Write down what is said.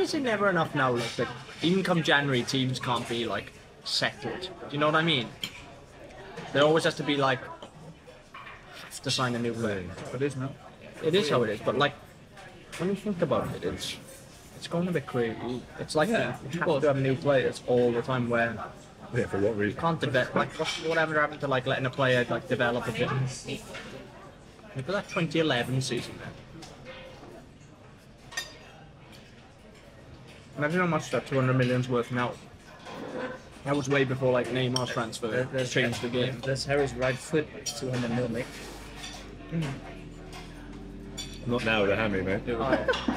is it never enough now, like, that even come January, teams can't be, like, settled? Do you know what I mean? There always has to be, like, to sign a new player. It is now. It is how it is, but, like, when you think about it, it's going a bit crazy. It's like you have to have new players all the time where... Yeah, for what reason? You can't develop, like, whatever happened to, like, letting a player, like, develop a bit. Look at that 2011 season, man. Imagine how much that 200 million's worth now. That was way before, like, Neymar's transfer changed the game. That's Harry's right foot, 200 mil, mate. Not now with a hammy, mate.